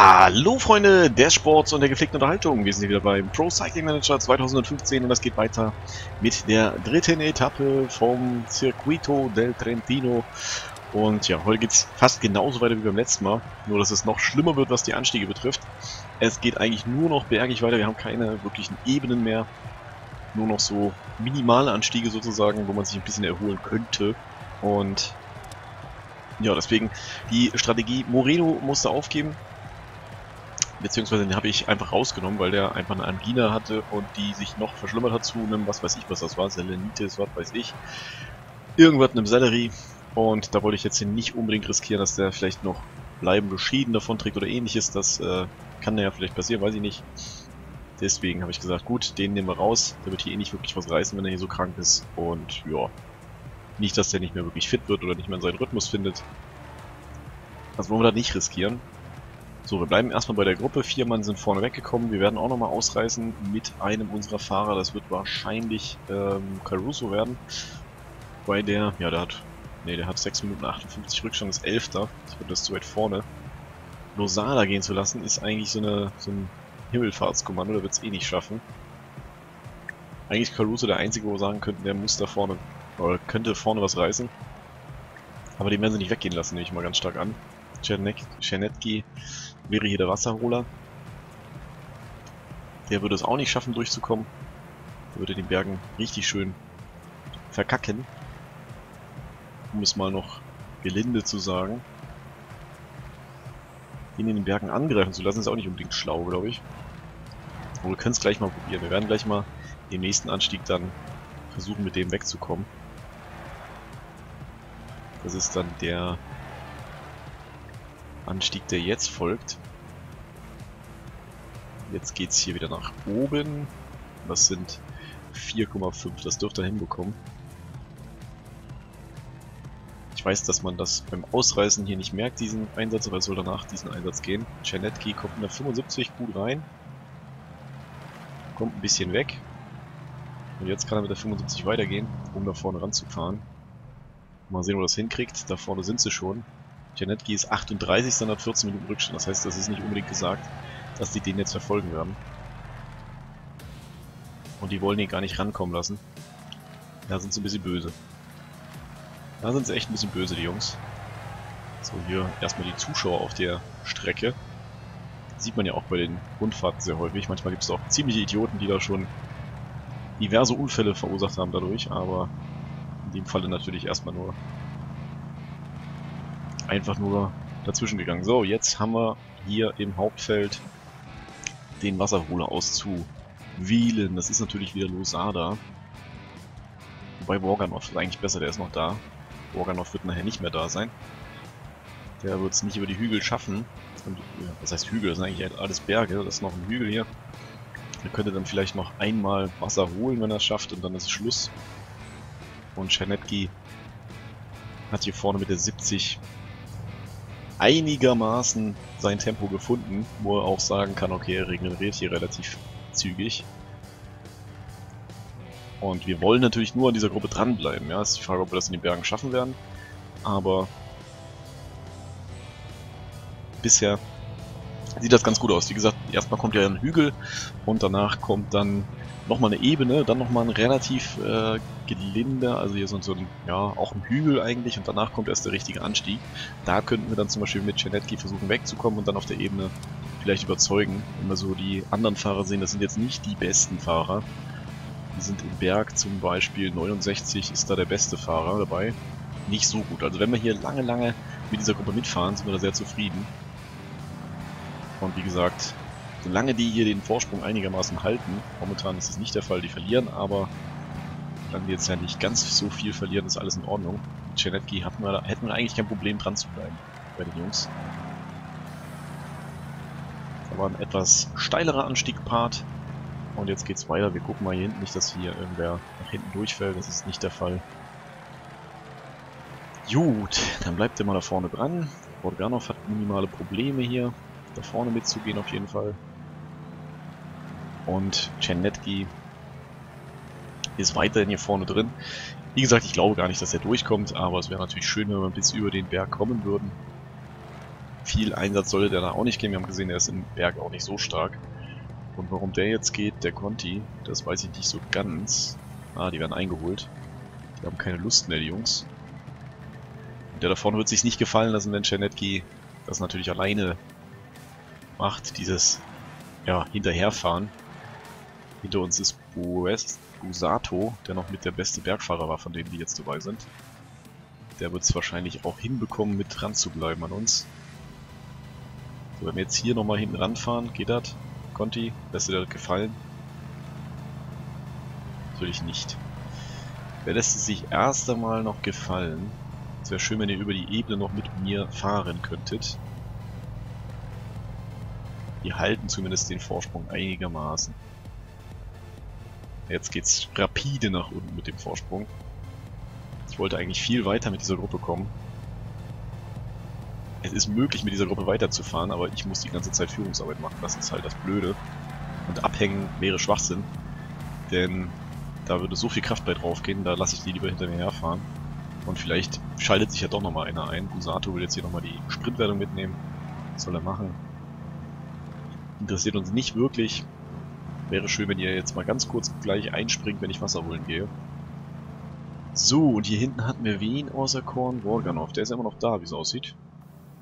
Hallo Freunde des Sports und der gepflegten Unterhaltung, wir sind wieder beim Pro Cycling Manager 2015 und das geht weiter mit der dritten Etappe vom Circuito del Trentino. Und ja, heute geht es fast genauso weiter wie beim letzten Mal, nur dass es noch schlimmer wird, was die Anstiege betrifft. Es geht eigentlich nur noch bergig weiter, wir haben keine wirklichen Ebenen mehr, nur noch so minimale Anstiege sozusagen, wo man sich ein bisschen erholen könnte. Und ja, deswegen die Strategie Moreno musste aufgeben. Beziehungsweise den habe ich einfach rausgenommen, weil der einfach eine Angina hatte und die sich noch verschlimmert hat zu einem, was weiß ich, was das war, Selenitis, was weiß ich, irgendwas einem Sellerie. Und da wollte ich jetzt hier nicht unbedingt riskieren, dass der vielleicht noch bleibende Schäden davon trägt oder ähnliches. Das kann ja vielleicht passieren, weiß ich nicht. Deswegen habe ich gesagt, gut, den nehmen wir raus. Der wird hier eh nicht wirklich was reißen, wenn er hier so krank ist. Und ja, nicht, dass der nicht mehr wirklich fit wird oder nicht mehr in seinen Rhythmus findet. Also wollen wir da nicht riskieren. So, wir bleiben erstmal bei der Gruppe. 4 Mann sind vorne weggekommen. Wir werden auch nochmal ausreißen mit einem unserer Fahrer. Das wird wahrscheinlich Caruso werden. Weil der, ja, der hat 6 Minuten 58 Rückstand, ist 11. Ich würde das zu weit vorne. Losada gehen zu lassen, ist eigentlich so ein Himmelfahrtskommando. Der wird es eh nicht schaffen. Eigentlich Caruso der Einzige, wo wir sagen könnten, der muss da vorne, oder könnte vorne was reißen. Aber den werden sie nicht weggehen lassen, nehme ich mal ganz stark an. Chernetski wäre hier der Wasserholer. Der würde es auch nicht schaffen, durchzukommen. Der würde den Bergen richtig schön verkacken. Um es mal noch gelinde zu sagen. Ihn in den Bergen angreifen zu lassen, ist auch nicht unbedingt schlau, glaube ich. Aber wir können es gleich mal probieren. Wir werden gleich mal den nächsten Anstieg dann versuchen, mit dem wegzukommen. Das ist dann der Anstieg, der jetzt folgt. Jetzt geht es hier wieder nach oben. Das sind 4,5. Das dürfte er hinbekommen. Ich weiß, dass man das beim Ausreißen hier nicht merkt, diesen Einsatz, aber es soll danach diesen Einsatz gehen. Janetki kommt in der 75 gut rein. Kommt ein bisschen weg. Und jetzt kann er mit der 75 weitergehen, um da vorne ranzufahren. Mal sehen, wo er das hinkriegt. Da vorne sind sie schon. Janetki ist 38, dann hat 14 Minuten Rückstand. Das heißt, das ist nicht unbedingt gesagt, dass die den jetzt verfolgen werden. Und die wollen ihn gar nicht rankommen lassen. Da sind sie ein bisschen böse. Da sind sie echt ein bisschen böse, die Jungs. So, hier erstmal die Zuschauer auf der Strecke. Das sieht man ja auch bei den Rundfahrten sehr häufig. Manchmal gibt es auch ziemliche Idioten, die da schon diverse Unfälle verursacht haben dadurch. Aber in dem Falle natürlich erstmal nur einfach nur dazwischen gegangen. So, jetzt haben wir hier im Hauptfeld den Wasserholer auszuwählen. Das ist natürlich wieder Losada. Wobei Vorganov ist eigentlich besser, der ist noch da. Vorganov wird nachher nicht mehr da sein. Der wird es nicht über die Hügel schaffen. Und, ja, was heißt Hügel? Das sind eigentlich alles Berge. Das ist noch ein Hügel hier. Der könnte dann vielleicht noch einmal Wasser holen, wenn er es schafft. Und dann ist Schluss. Und Chernetki hat hier vorne mit der 70 einigermaßen sein Tempo gefunden, wo er auch sagen kann, okay, er regeneriert hier relativ zügig. Und wir wollen natürlich nur an dieser Gruppe dranbleiben, ja, ist die Frage, ob wir das in den Bergen schaffen werden, aber bisher sieht das ganz gut aus. Wie gesagt, erstmal kommt ja ein Hügel und danach kommt dann nochmal eine Ebene, dann nochmal ein relativ gelinder, also hier sind so ein, ja, auch ein Hügel eigentlich und danach kommt erst der richtige Anstieg. Da könnten wir dann zum Beispiel mit Janetki versuchen wegzukommen und dann auf der Ebene vielleicht überzeugen. Wenn wir so die anderen Fahrer sehen, das sind jetzt nicht die besten Fahrer. Die sind im Berg zum Beispiel 69, ist da der beste Fahrer dabei. Nicht so gut. Also wenn wir hier lange mit dieser Gruppe mitfahren, sind wir da sehr zufrieden. Und wie gesagt, solange die hier den Vorsprung einigermaßen halten, momentan ist es nicht der Fall, die verlieren, aber solange die jetzt ja nicht ganz so viel verlieren, ist alles in Ordnung. Mit Janetki hätten wir eigentlich kein Problem dran zu bleiben bei den Jungs. Da war ein etwas steilerer Anstiegpart und jetzt geht's weiter. Wir gucken mal hier hinten, nicht, dass hier irgendwer nach hinten durchfällt, das ist nicht der Fall. Gut, dann bleibt der mal da vorne dran. Borganov hat minimale Probleme hier, da vorne mitzugehen auf jeden Fall. Und Janetki ist weiterhin hier vorne drin. Wie gesagt, ich glaube gar nicht, dass er durchkommt, aber es wäre natürlich schön, wenn wir bis über den Berg kommen würden. viel Einsatz sollte der da auch nicht geben. Wir haben gesehen, der ist im Berg auch nicht so stark. Und warum der jetzt geht, der Conti, das weiß ich nicht so ganz. Ah, die werden eingeholt. Die haben keine Lust mehr, die Jungs. Und der da vorne wird sich nicht gefallen lassen, wenn Chernetski das natürlich alleine macht. Dieses, ja, Hinterherfahren. Hinter uns ist Busato, der noch mit der beste Bergfahrer war von denen, die jetzt dabei sind. Der wird es wahrscheinlich auch hinbekommen, mit dran zu bleiben an uns. So, wenn wir jetzt hier nochmal hinten ranfahren, geht das? Conti, lässt dir das gefallen? Natürlich nicht. Wer lässt es sich erst einmal noch gefallen? Es wäre schön, wenn ihr über die Ebene noch mit mir fahren könntet. Die halten zumindest den Vorsprung einigermaßen. Jetzt geht's rapide nach unten mit dem Vorsprung. Ich wollte eigentlich viel weiter mit dieser Gruppe kommen. Es ist möglich, mit dieser Gruppe weiterzufahren, aber ich muss die ganze Zeit Führungsarbeit machen. Das ist halt das Blöde. Und abhängen wäre Schwachsinn. Denn da würde so viel Kraft bei drauf gehen, da lasse ich die lieber hinter mir herfahren. Und vielleicht schaltet sich ja doch nochmal einer ein. Busato will jetzt hier nochmal die Sprintwertung mitnehmen. Was soll er machen? Interessiert uns nicht wirklich. Wäre schön, wenn ihr jetzt mal ganz kurz gleich einspringt, wenn ich Wasser holen gehe. So, und hier hinten hatten wir wen außer Korn? Vorganov, der ist ja immer noch da, wie es aussieht.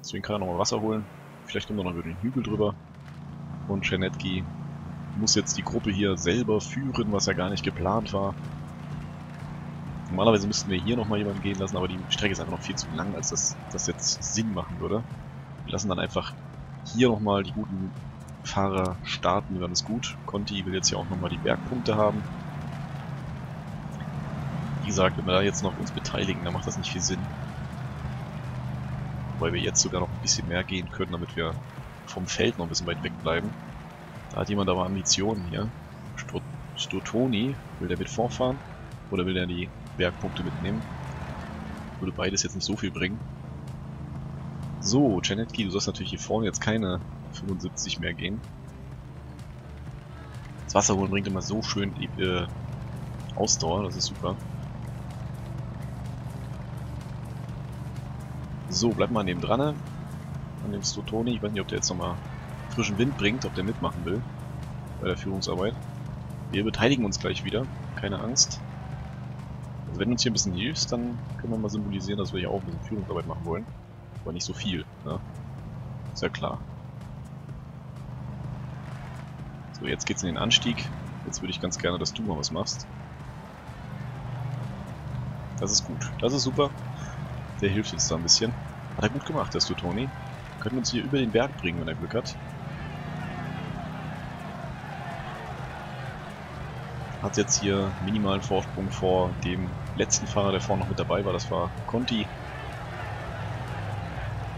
Deswegen kann er nochmal Wasser holen. Vielleicht kommt er noch über den Hügel drüber. Und Chernetski muss jetzt die Gruppe hier selber führen, was ja gar nicht geplant war. Normalerweise müssten wir hier nochmal jemanden gehen lassen, aber die Strecke ist einfach noch viel zu lang, als dass das jetzt Sinn machen würde. Wir lassen dann einfach hier nochmal die guten Fahrer starten, die werden es gut. Conti will jetzt hier auch nochmal die Bergpunkte haben. Wie gesagt, wenn wir da jetzt noch uns beteiligen, dann macht das nicht viel Sinn. Weil wir jetzt sogar noch ein bisschen mehr gehen können, damit wir vom Feld noch ein bisschen weit weg bleiben. Da hat jemand aber Ambitionen hier. Sturtoni, will der mit vorfahren? Oder will er die Bergpunkte mitnehmen? Würde beides jetzt nicht so viel bringen. So, Janetki, du sollst natürlich hier vorne jetzt keine 75 mehr gehen. Das Wasser holen bringt immer so schön Ausdauer, das ist super. So, bleib mal neben dran. An dem Sturtoni. Ich weiß nicht, ob der jetzt nochmal frischen Wind bringt, ob der mitmachen will. Bei der Führungsarbeit. Wir beteiligen uns gleich wieder. Keine Angst. Also wenn du uns hier ein bisschen hilfst, dann können wir mal symbolisieren, dass wir hier auch ein bisschen Führungsarbeit machen wollen. Aber nicht so viel, ne? Ist ja klar. So, jetzt geht's in den Anstieg. Jetzt würde ich ganz gerne, dass du mal was machst. Das ist gut. Das ist super. Der hilft uns da ein bisschen. Hat er gut gemacht, der Sturtoni. Können wir uns hier über den Berg bringen, wenn er Glück hat. Hat jetzt hier minimalen Vorsprung vor dem letzten Fahrer, der vorne noch mit dabei war. Das war Conti.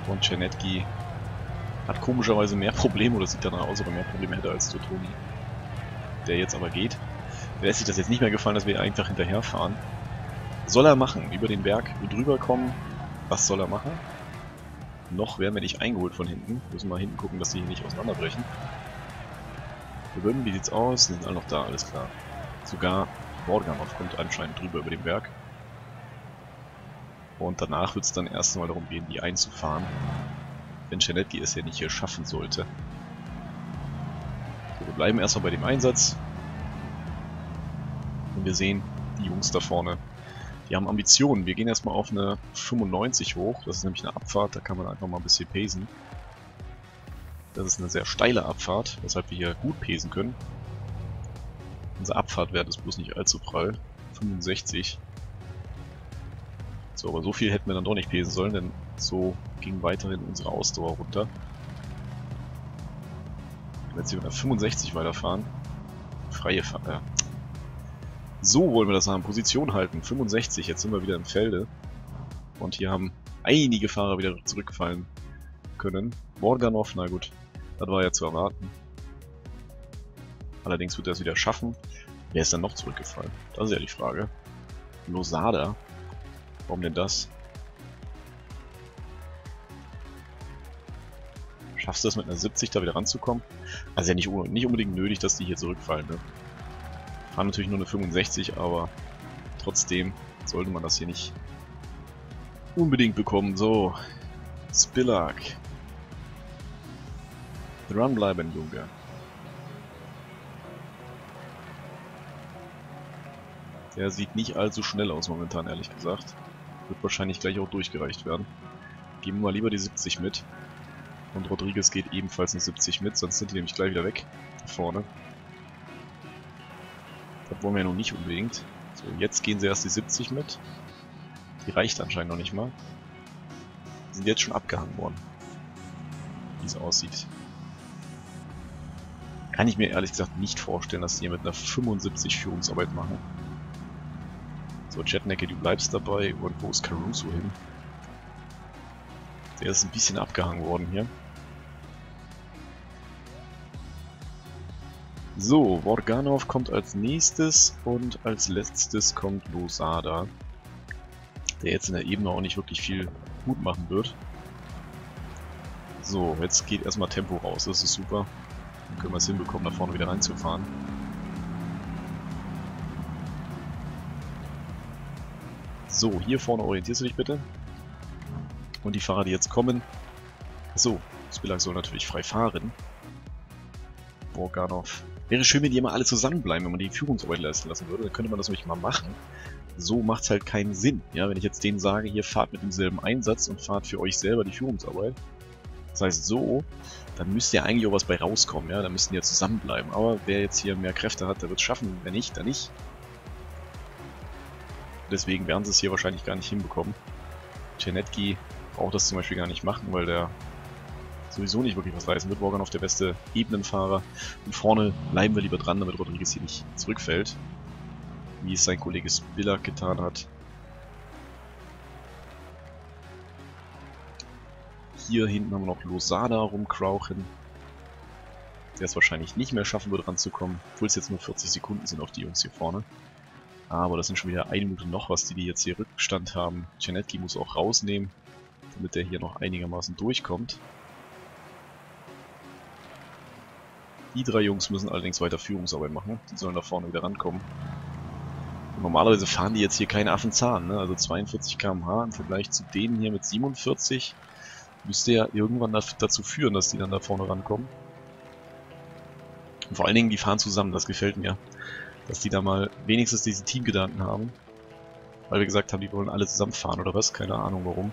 Und Chernetski hat komischerweise mehr Probleme, oder sieht danach aus, aber mehr Probleme hätte als Sturtoni. Der jetzt aber geht. Der lässt sich das jetzt nicht mehr gefallen, dass wir einfach hinterherfahren. Soll er machen? Über den Berg drüber kommen? Was soll er machen? Noch werden wir nicht eingeholt von hinten. Müssen mal hinten gucken, dass die hier nicht auseinanderbrechen. Wir würden, wie sieht's aus? Die sind alle noch da, alles klar. Sogar Vorganov kommt anscheinend drüber über den Berg. Und danach wird es dann erst einmal darum gehen, die einzufahren. Wenn Chernetski es ja nicht hier schaffen sollte. So, wir bleiben erstmal bei dem Einsatz. Und wir sehen, die Jungs da vorne, die haben Ambitionen. Wir gehen erstmal auf eine 95 hoch. Das ist nämlich eine Abfahrt, da kann man einfach mal ein bisschen pesen. Das ist eine sehr steile Abfahrt, weshalb wir hier gut pesen können. Unser Abfahrtwert ist bloß nicht allzu prall. 65. So, aber so viel hätten wir dann doch nicht pesen sollen, denn so ging weiterhin unsere Ausdauer runter. Wenn wir mit 65 weiterfahren, freie Fahrt. So wollen wir das haben. Position halten. 65. Jetzt sind wir wieder im Felde. Und hier haben einige Fahrer wieder zurückfallen können. Morganov, na gut. Das war ja zu erwarten. Allerdings wird er es wieder schaffen. Wer ist dann noch zurückgefallen? Das ist ja die Frage. Losada. Warum denn das? Schaffst du es mit einer 70 da wieder ranzukommen? Also ja nicht unbedingt nötig, dass die hier zurückfallen, ne? War natürlich nur eine 65, aber trotzdem sollte man das hier nicht unbedingt bekommen. So, Spillark Dranbleiben, Junge. Der sieht nicht allzu schnell aus momentan, ehrlich gesagt. Wird wahrscheinlich gleich auch durchgereicht werden. Geben wir mal lieber die 70 mit. Und Rodriguez geht ebenfalls eine 70 mit, sonst sind die nämlich gleich wieder weg. Da vorne. Das wollen wir ja noch nicht unbedingt. So, jetzt gehen sie erst die 70 mit. Die reicht anscheinend noch nicht mal. Die sind jetzt schon abgehangen worden. Wie es aussieht. Kann ich mir ehrlich gesagt nicht vorstellen, dass die hier mit einer 75 Führungsarbeit machen. So, Chernetski, du bleibst dabei. Und wo ist Caruso hin? Der ist ein bisschen abgehangen worden hier. So, Vorganov kommt als nächstes und als letztes kommt Losada. Der jetzt in der Ebene auch nicht wirklich viel gut machen wird. So, jetzt geht erstmal Tempo raus, das ist super. Dann können wir es hinbekommen, da vorne wieder reinzufahren. So, hier vorne orientierst du dich bitte. Und die Fahrer, die jetzt kommen... Achso, Spilak soll natürlich frei fahren. Borganov. Wäre schön, wenn die immer alle zusammenbleiben, wenn man die Führungsarbeit leisten lassen würde. Dann könnte man das nämlich mal machen. So macht es halt keinen Sinn. Ja, wenn ich jetzt denen sage, hier fahrt mit demselben Einsatz und fahrt für euch selber die Führungsarbeit. Das heißt so, dann müsste ja eigentlich auch was bei rauskommen. Ja, dann müssten die ja zusammenbleiben. Aber wer jetzt hier mehr Kräfte hat, der wird es schaffen. Wenn nicht, dann nicht. Deswegen werden sie es hier wahrscheinlich gar nicht hinbekommen. Janetki braucht das zum Beispiel gar nicht machen, weil der sowieso nicht wirklich was leisten wird. Vorganov der beste Ebenenfahrer. Und vorne bleiben wir lieber dran, damit Rodriguez hier nicht zurückfällt. Wie es sein Kollege Spillark getan hat. Hier hinten haben wir noch Losada rumkrauchen. Der es wahrscheinlich nicht mehr schaffen wird, ranzukommen. Obwohl es jetzt nur 40 Sekunden sind auf die Jungs hier vorne. Aber das sind schon wieder eine Minute noch was, die jetzt hier Rückstand haben. Janetki muss auch rausnehmen, damit der hier noch einigermaßen durchkommt. Die drei Jungs müssen allerdings weiter Führungsarbeit machen. Die sollen da vorne wieder rankommen. Und normalerweise fahren die jetzt hier keine Affenzahn, ne? Also 42 km/h im Vergleich zu denen hier mit 47. Müsste ja irgendwann dazu führen, dass die dann da vorne rankommen. Und vor allen Dingen, die fahren zusammen, das gefällt mir. Dass die da mal wenigstens diesen Teamgedanken haben. Weil wir gesagt haben, die wollen alle zusammenfahren oder was? Keine Ahnung warum.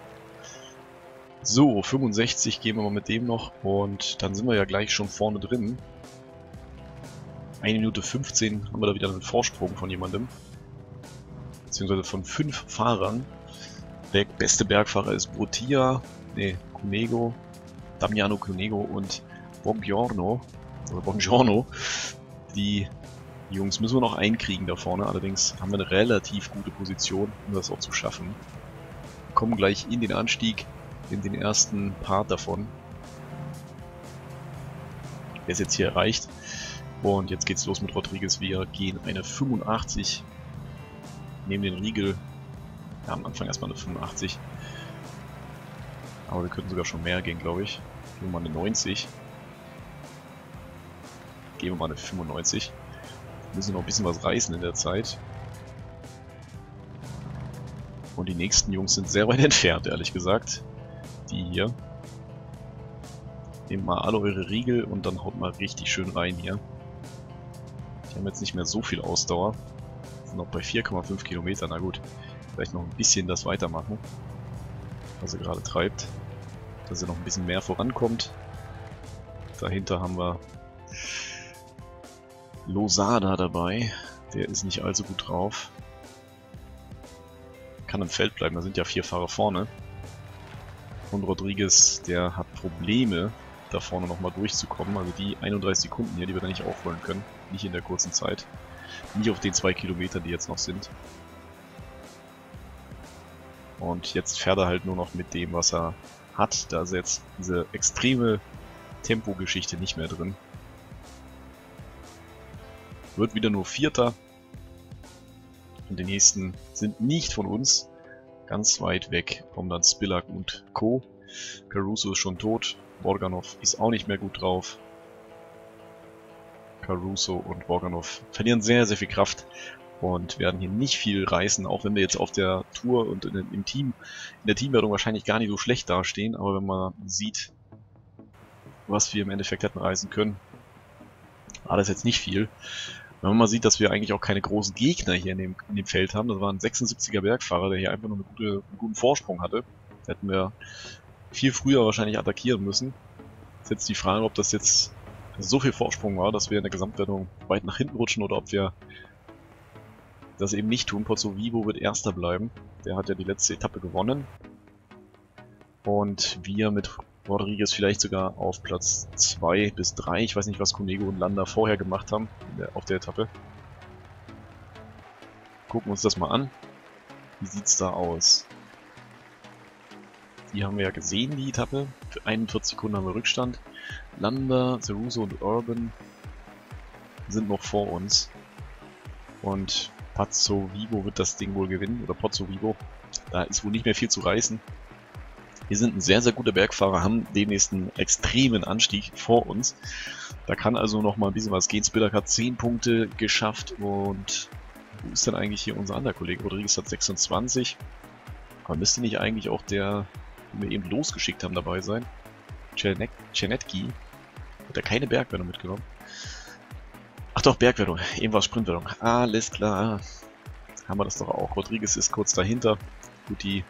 So, 65 gehen wir mal mit dem noch und dann sind wir ja gleich schon vorne drin. 1 Minute 15 haben wir da wieder einen Vorsprung von jemandem. Beziehungsweise von 5 Fahrern. Der beste Bergfahrer ist Cunego, Damiano Cunego und Bongiorno. Oder Bongiorno. Die Jungs müssen wir noch einkriegen da vorne, allerdings haben wir eine relativ gute Position, um das auch zu schaffen. Wir kommen gleich in den Anstieg, in den ersten Part davon. Der ist jetzt hier erreicht. Und jetzt geht's los mit Rodriguez. Wir gehen eine 85, nehmen den Riegel. Ja, am Anfang erstmal eine 85. Aber wir könnten sogar schon mehr gehen, glaube ich. Gehen wir mal eine 90. Gehen wir mal eine 95. Müssen noch ein bisschen was reißen in der Zeit. Und die nächsten Jungs sind sehr weit entfernt, ehrlich gesagt. Die hier. Nehmt mal alle eure Riegel und dann haut mal richtig schön rein hier. Die haben jetzt nicht mehr so viel Ausdauer. Sind noch bei 4,5 Kilometern. Na gut, vielleicht noch ein bisschen das weitermachen. Was er gerade treibt. Dass er noch ein bisschen mehr vorankommt. Dahinter haben wir... Losada dabei, der ist nicht allzu gut drauf. Kann im Feld bleiben, da sind ja 4 Fahrer vorne. Und Rodriguez, der hat Probleme, da vorne nochmal durchzukommen. Also die 31 Sekunden hier, die wir da nicht aufholen können. Nicht in der kurzen Zeit. Nicht auf den 2 Kilometern, die jetzt noch sind. Und jetzt fährt er halt nur noch mit dem, was er hat. Da ist jetzt diese extreme Tempogeschichte nicht mehr drin. Wird wieder nur 4. Und die nächsten sind nicht von uns. Ganz weit weg kommen dann Spilak und Co. Caruso ist schon tot. Vorganov ist auch nicht mehr gut drauf. Caruso und Vorganov verlieren sehr, sehr viel Kraft. Und werden hier nicht viel reißen. Auch wenn wir jetzt auf der Tour und im Team, in der Teamwertung wahrscheinlich gar nicht so schlecht dastehen. Aber wenn man sieht, was wir im Endeffekt hätten reißen können. Aber das ist jetzt nicht viel. Wenn man mal sieht, dass wir eigentlich auch keine großen Gegner hier in dem Feld haben. Das war ein 76er Bergfahrer, der hier einfach nur einen guten Vorsprung hatte. Hätten wir viel früher wahrscheinlich attackieren müssen. Ist jetzt die Frage, ob das jetzt so viel Vorsprung war, dass wir in der Gesamtwertung weit nach hinten rutschen oder ob wir das eben nicht tun. Pozzovivo wird Erster bleiben. Der hat ja die letzte Etappe gewonnen. Und wir mit Rodriguez vielleicht sogar auf Platz 2 bis 3. Ich weiß nicht, was Cunego und Landa vorher gemacht haben auf der Etappe. Gucken wir uns das mal an. Wie sieht's da aus? Die haben wir ja gesehen, die Etappe. Für 41 Sekunden haben wir Rückstand. Landa, Caruso und Urban sind noch vor uns. Und Pozzovivo wird das Ding wohl gewinnen. Oder Pozzovivo. Da ist wohl nicht mehr viel zu reißen. Wir sind ein sehr, sehr guter Bergfahrer, haben demnächst einen extremen Anstieg vor uns. Da kann also noch mal ein bisschen was gehen. Spilak hat 10 Punkte geschafft und wo ist denn eigentlich hier unser anderer Kollege? Rodriguez hat 26. Aber müsste nicht eigentlich auch der, den wir eben losgeschickt haben, dabei sein? Janetki. Hat er keine Bergwertung mitgenommen? Ach doch, Bergwertung. Eben war es Sprintwertung. Alles klar. Haben wir das doch auch. Rodriguez ist kurz dahinter. Gut, die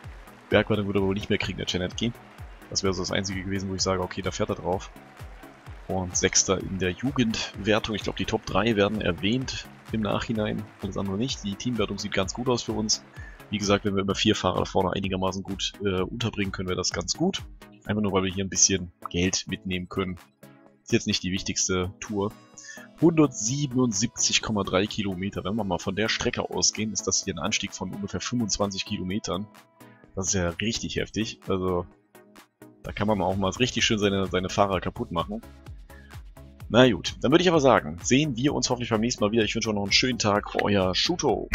Bergwertung würde er wohl nicht mehr kriegen, der Janetki. Das wäre so das Einzige gewesen, wo ich sage, okay, da fährt er drauf. Und Sechster in der Jugendwertung. Ich glaube, die Top 3 werden erwähnt im Nachhinein. Alles andere nicht. Die Teamwertung sieht ganz gut aus für uns. Wie gesagt, wenn wir über 4 Fahrer da vorne einigermaßen gut unterbringen können, wäre das ganz gut. Einfach nur, weil wir hier ein bisschen Geld mitnehmen können. Ist jetzt nicht die wichtigste Tour. 177,3 Kilometer. Wenn wir mal von der Strecke ausgehen, ist das hier ein Anstieg von ungefähr 25 Kilometern. Das ist ja richtig heftig, also da kann man auch mal richtig schön seine Fahrer kaputt machen. Na gut, dann würde ich aber sagen, sehen wir uns hoffentlich beim nächsten Mal wieder. Ich wünsche euch noch einen schönen Tag, euer Shuto.